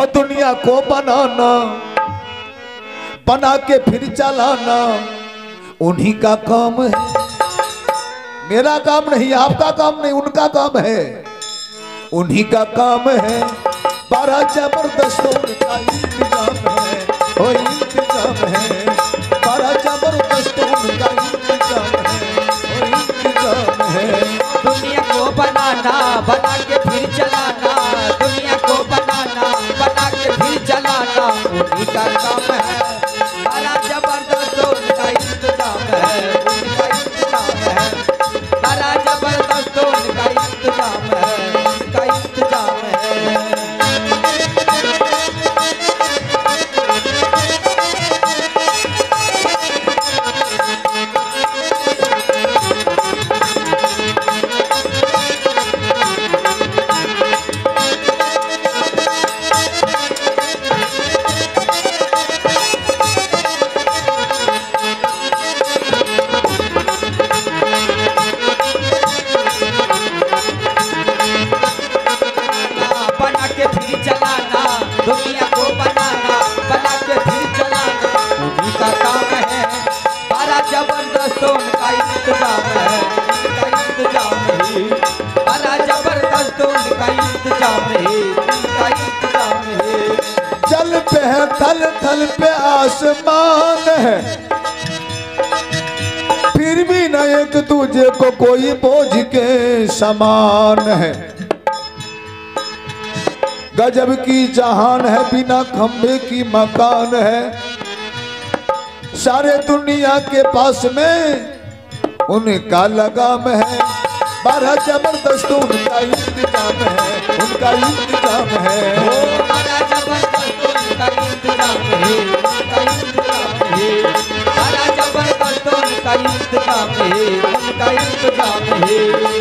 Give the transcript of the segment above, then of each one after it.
और दुनिया को बनाना, बना के फिर चलाना उन्हीं का काम है। मेरा काम नहीं, आपका काम नहीं, उनका काम है, उन्हीं का काम है। बड़ा जबरदस्तों का इंतजाम है, ओ इंतजाम है, बड़ा जबरदस्तों का इंतजाम है, ओ इंतजाम है। दुनिया को बनाना, बना के फिर चलाना, दुनिया को बनाना, बना के फिर चलाना उन्हीं का काम है। बड़ा जबरदस्तों का इंतजाम है, उनका इंतजाम है। बड़ा जबरदस्तों का इंतजाम है, उनका इंतजाम है। थल थल पे आसमान है, फिर भी न एक दूजे को कोई बोझ के समान है। गजब की जहान है, बिना खंभे की मकान है। सारे दुनिया के पास में उनका लगाम है। बड़ा जबरदस्त उनका इंतजाम है, उनका इंतजाम है। उनका इंतजाम है, उनका इंतजाम है। बड़ा जबरदस्तों उनका इंतजाम है, उनका इंतजाम है।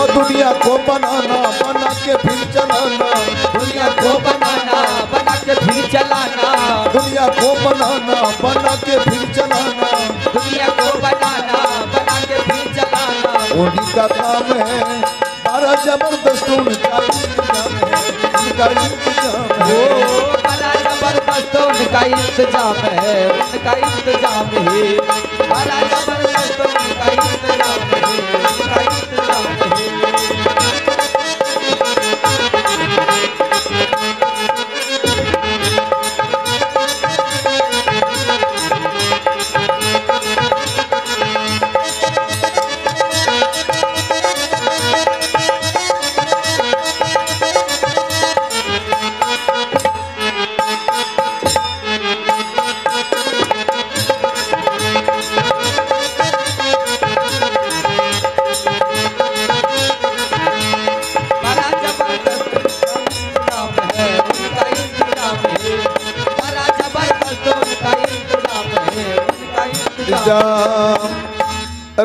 और दुनिया को बनाना, बना के फिर चलाना, दुनिया को बनाना, बना के फिर चलाना, दुनिया को बनाना, बना के फिर चलाना, दुनिया को बनाना, बना के फिर चलाना उन्हीं का काम है। बड़ा जबरदस्तों उनका इंतजाम है, उनका इंतजाम है। बड़ा उनका इंतजाम है, उनका इंतजाम है। बड़ा जबरदस्त उनका इंतजाम है, उनका इंतजाम है।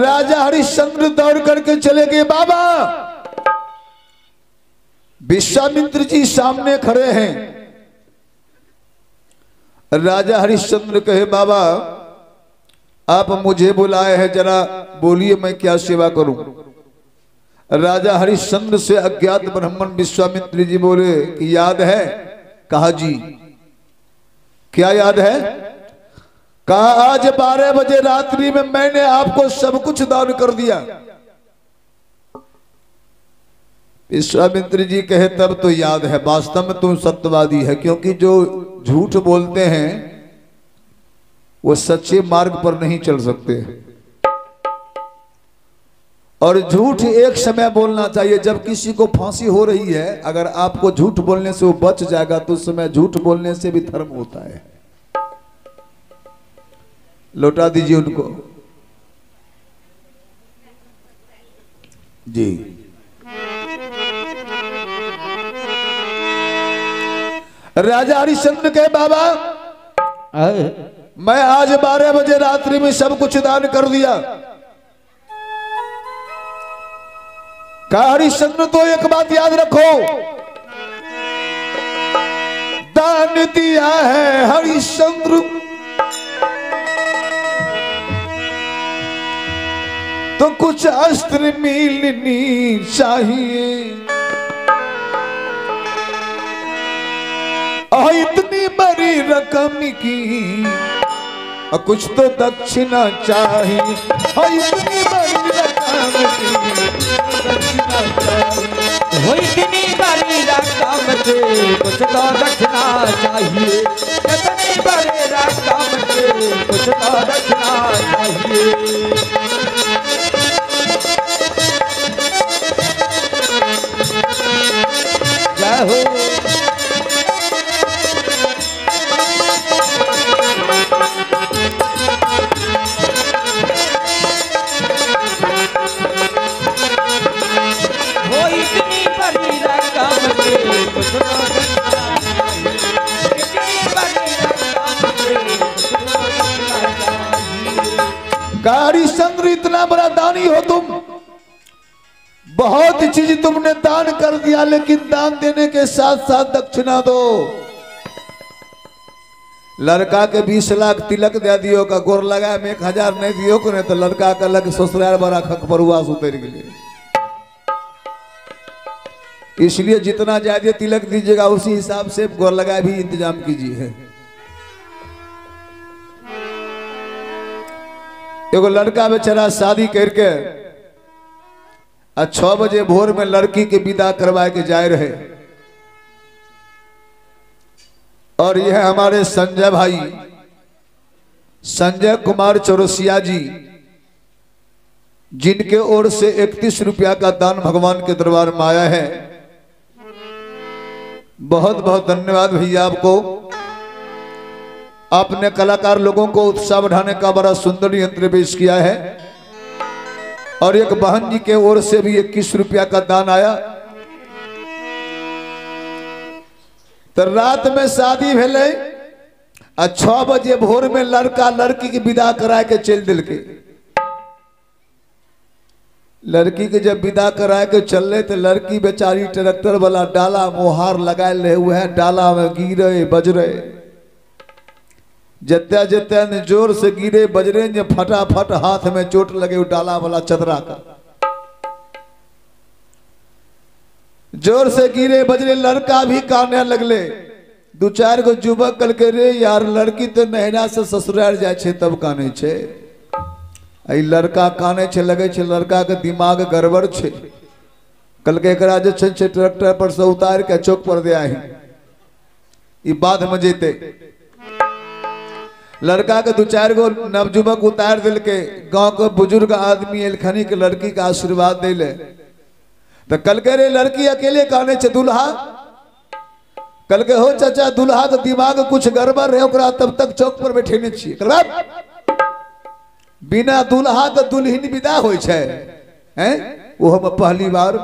राजा हरिश्चंद्र दौड़ करके चले गए। बाबा विश्वामित्र जी सामने खड़े हैं। राजा हरिश्चंद्र कहे, बाबा आप मुझे बुलाए हैं, जरा बोलिए मैं क्या सेवा करूं। राजा हरिश्चंद्र से अज्ञात ब्राह्मण विश्वामित्र जी बोले कि याद है? कहा जी। क्या याद है? कहा आज 12 बजे रात्रि में मैंने आपको सब कुछ दान कर दिया। विश्वामित्र जी कहे, तब तो याद है, वास्तव में तुम सत्यवादी है, क्योंकि जो झूठ बोलते हैं वो सच्चे मार्ग पर नहीं चल सकते, और झूठ एक समय बोलना चाहिए। जब किसी को फांसी हो रही है, अगर आपको झूठ बोलने से वो बच जाएगा तो उस समय झूठ बोलने से भी धर्म होता है। लौटा दीजिए उनको जी। राजा हरिश्चंद्र कहे, बाबा मैं आज 12 बजे रात्रि में सब कुछ दान कर दिया। कहा हरिश्चंद्र, तो एक बात याद रखो, दान दिया है हरिश्चंद्र तो कुछ अस्त्र मिलनी चाहिए, और इतनी बड़ी रकम की कुछ तो दक्षिणा चाहिए, और इतनी बड़ी रकम की दक्षिणा चाहिए, और इतनी बड़ी रकम की कुछ तो दक्षिणा चाहिए, इतनी बड़ी रकम की कुछ तो दक्षिणा चाहिए। हरिश्चंद्र इतना बड़ा दानी हो तुम, बहुत चीज तुमने दान कर दिया, लेकिन दान देने के साथ साथ दक्षिणा दो। लड़का के 20 लाख तिलक दे दियो का गोर लगाए में 1000 नहीं दियो को, नहीं तो लड़का का लग ससुराल बड़ा खक परुआ सुतरी के लिए। इसलिए जितना ज्यादा तिलक दीजिएगा उसी हिसाब से गोर लगाए भी इंतजाम कीजिए। एगो लड़का बेचारा शादी करके 6 बजे भोर में लड़की के विदा करवा के जाए रहे, और यह हमारे संजय भाई संजय कुमार चौरसिया जी, जिनके ओर से 31 रुपया का दान भगवान के दरबार में आया है। बहुत बहुत धन्यवाद भैया आपको, आपने कलाकार लोगों को उत्साह बढ़ाने का बड़ा सुंदर यंत्र पेश किया है। और एक बहन जी के ओर से भी 21 रुपया का दान आया। तो रात में शादी भेले और 6 बजे भोर में लड़का लड़की की विदा करा के चल दिल के। लड़की के जब विदा करा के चल तो लड़की बेचारी ट्रैक्टर वाला डाला मोहार लगा ले, वह डाला में गिरे बजरे, जत्या जत्या ने जोर से गिरे बजरे ने फटाफट हाथ में चोट लगे वो डाला वाला चदरा का। जोर से गिरे बजरे लड़का भी काने लगले। 2-4 को युवक कल के रे यार लड़की तो नैना से ससुराल जाए छे तब काने छे, आई लड़का काने छे, लगे छे लड़का के दिमाग गड़बड़ छे। कल के एकरा जे छे ट्रैक्टर पर से उतार के चौक पर दे आई, ई बात में जेते। लड़का के 2-4 गो नवजुवक उतार दिल के, गांव के बुजुर्ग आदमी एलखनी के लड़की का आशीर्वाद दिले। तो कल के रे लड़की अकेले कहने छे दुल्हा, कल के हो चाचा दुल्हा तो दिमाग कुछ गड़बड़ है, ओकरा तब तक चौक पर बैठेने छी, बिना दुल्हा तो दुल्हन विदा होय छे हैं। वो हम पहली बार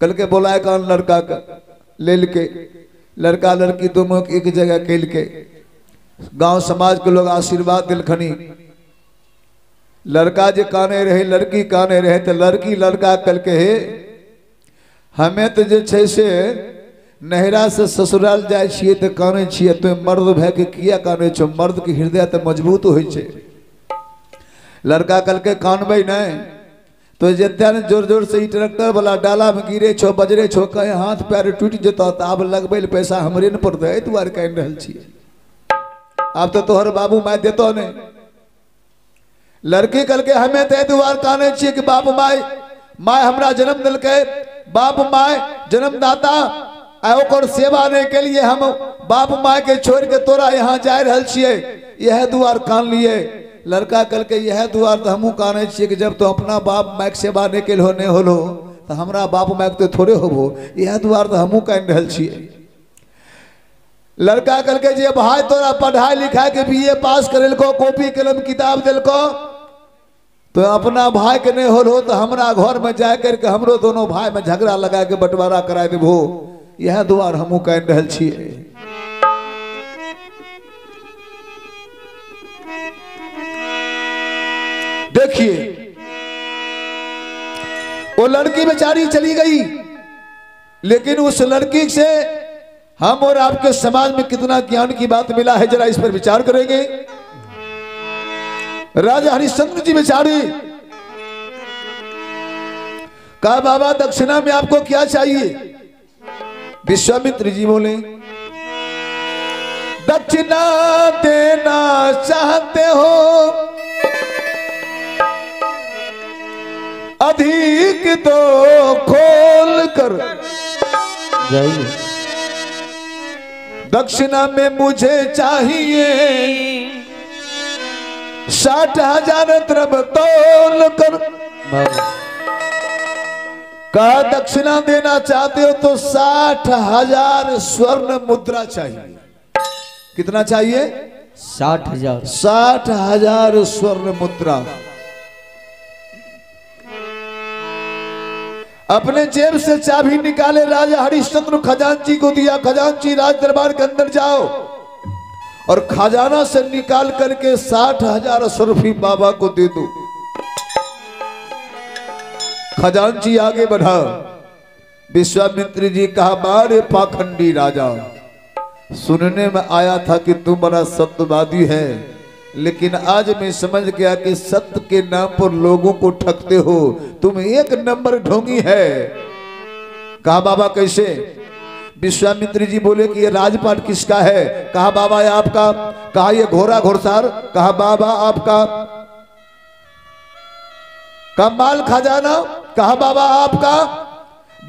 कल के बोलाए कौन लड़का का लेल के, लड़का लड़की दोनों एक जगह केल के, गांव समाज के लोग आशीर्वाद दिलखनी। लड़का जे काने रहे लड़की काने रहे, तो लड़की लड़का कल के हे हमें तो जे छे से नहरा से ससुराल जाए छिए तो काने छिए, तो मर्द भय के किया काने छो, मर्द के हृदय तो मजबूत होइ छे। लड़का कल के कानबे नहीं तो जत्या ने जोर जोर से ट्रैक्टर वाला डाला में गिरे छो बजरे छो, कहे हाथ पैर टूट जेतो तो आब लगबे पैसा हमरे न पड़ते, एहि दुआरे कानि रहल छिए, आप तो तोहर बाबू माय देतो ने। लड़की कल के हमें ते दुआर काने छिए कि बाप माय माय हमरा जन्म दिल के, बाप माय जन्मदाता, और सेवा ने के लिए हम बाप माय के छोड़ के तोरा यहाँ जा रहल छिए, यह दुआर कान लिए। लड़का कल के यह दुआर तो हमू काने छिए कि जब तो अपना बाप माय के सेवा ने के होने होलो तो हमरा बाप माय के तो थोड़े होबो, यह दुआर तो हमू कान रहल छिए। लड़का कल के जे भाई तोरा पढ़ाई लिखा के बीए पास करेल को, कॉपी कलम किताब दिल को, तो अपना भाई के नहीं होल हो तो हमरा घर में जाय करके हमरो दोनों भाई में झगड़ा लगा के बंटवारा कराए देबो, यह दुआर हमू कह रहल छिए। देखिए वो लड़की बेचारी चली गई, लेकिन उस लड़की से हम और आपके समाज में कितना ज्ञान की बात मिला है, जरा इस पर विचार करेंगे। राजा हरिश्चंद्र जी बेचारे कहा बाबा दक्षिणा में आपको क्या चाहिए? विश्वामित्र जी बोले दक्षिणा देना चाहते हो अधिक दो खोल कर जाइए। दक्षिणा में मुझे चाहिए 60,000 द्रव्य तोल कर। कहा दक्षिणा देना चाहते हो तो 60,000 स्वर्ण मुद्रा चाहिए। कितना चाहिए? 60,000। 60,000 स्वर्ण मुद्रा अपने जेब से चाबी निकाले राजा हरिश्चंद्र खजांची को दिया। खजांची राज दरबार के अंदर जाओ और खजाना से निकाल करके 60,000 सुरफी बाबा को दे दो। खजांची आगे बढ़ा। विश्वामित्र जी कहा, मारे पाखंडी राजा, सुनने में आया था कि तू बड़ा सत्यवादी है, लेकिन आज मैं समझ गया कि सत्य के नाम पर लोगों को ठगते हो, तुम एक नंबर ढोंगी है। कहा बाबा कैसे? विश्वामित्र जी बोले कि ये राजपाट किसका है? कहा बाबा ये आपका। कहा ये घोड़ा घोड़सार? कहा बाबा आपका। कहा माल खजाना? कहा बाबा आपका।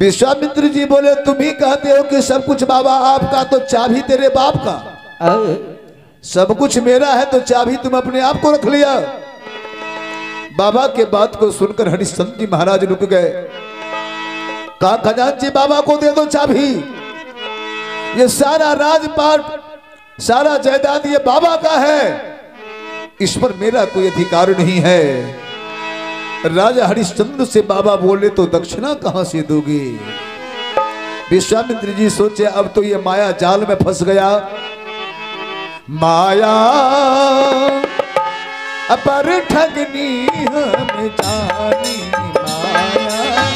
विश्वामित्र जी बोले तुम ही कहते हो कि सब कुछ बाबा आपका, तो चाबी तेरे बाप का। सब कुछ मेरा है तो चाबी तुम अपने आप को रख लिया। बाबा के बात को सुनकर हरिश्चंद्र जी महाराज रुक गए। कहा खजांची बाबा को दे दो चाबी, ये सारा राजपाट सारा जायदाद ये बाबा का है, इस पर मेरा कोई अधिकार नहीं है। राजा हरिश्चंद्र से बाबा बोले तो दक्षिणा कहां से दोगे? विश्वामित्र जी सोचे अब तो ये माया जाल में फंस गया। माया अपर ठगनी हम जानी, माया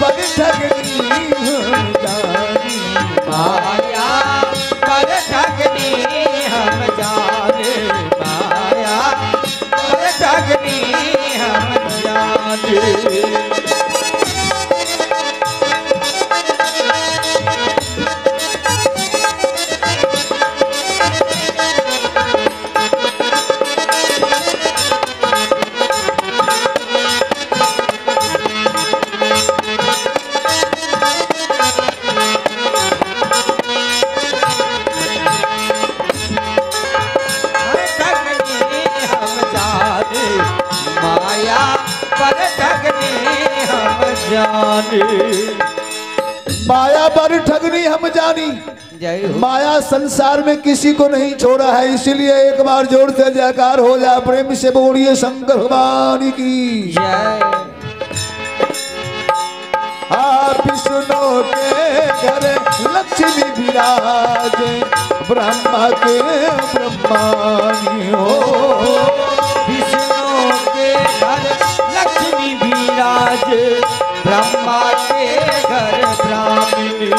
पर ठगनी हम जानी, माया पर ठगनी हम जाने, माया पर ठगनी हम माया पर ठगनी हम जानी। माया संसार में किसी को नहीं छोड़ा है, इसीलिए एक बार जोर से जयकार हो जाए, प्रेम से बोलिए शंकर भगवान की जय। आप सुनो के घर लक्ष्मी विराजे, ब्रह्मा के ब्रह्मानी हो, लक्ष्मी विराज, ब्रह्मा के घर ब्राह्मणी।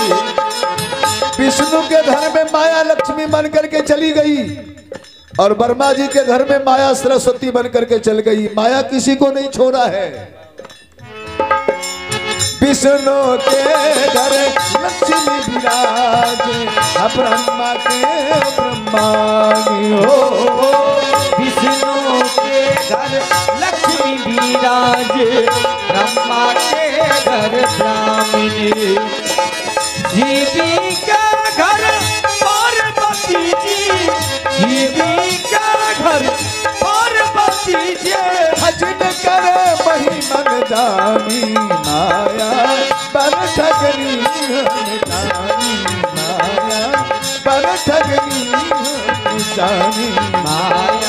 विष्णु के घर में माया लक्ष्मी बन करके चली गई और ब्रह्मा जी के घर में माया सरस्वती बन करके चल गई। माया किसी को नहीं छोड़ा है। विष्णु के घर लक्ष्मी विराज, ब्रह्मा के ब्रह्मानी हो, विष्णु के घर विराज, ब्रह्मा के घर ब्राह्मणी। जीवी का घर पार्वती जी, जीवी का घर पार्वती जी, भजन कर वही मन जानी, माया पर ठगनी जानी, माया पर ठगनी जानी, माया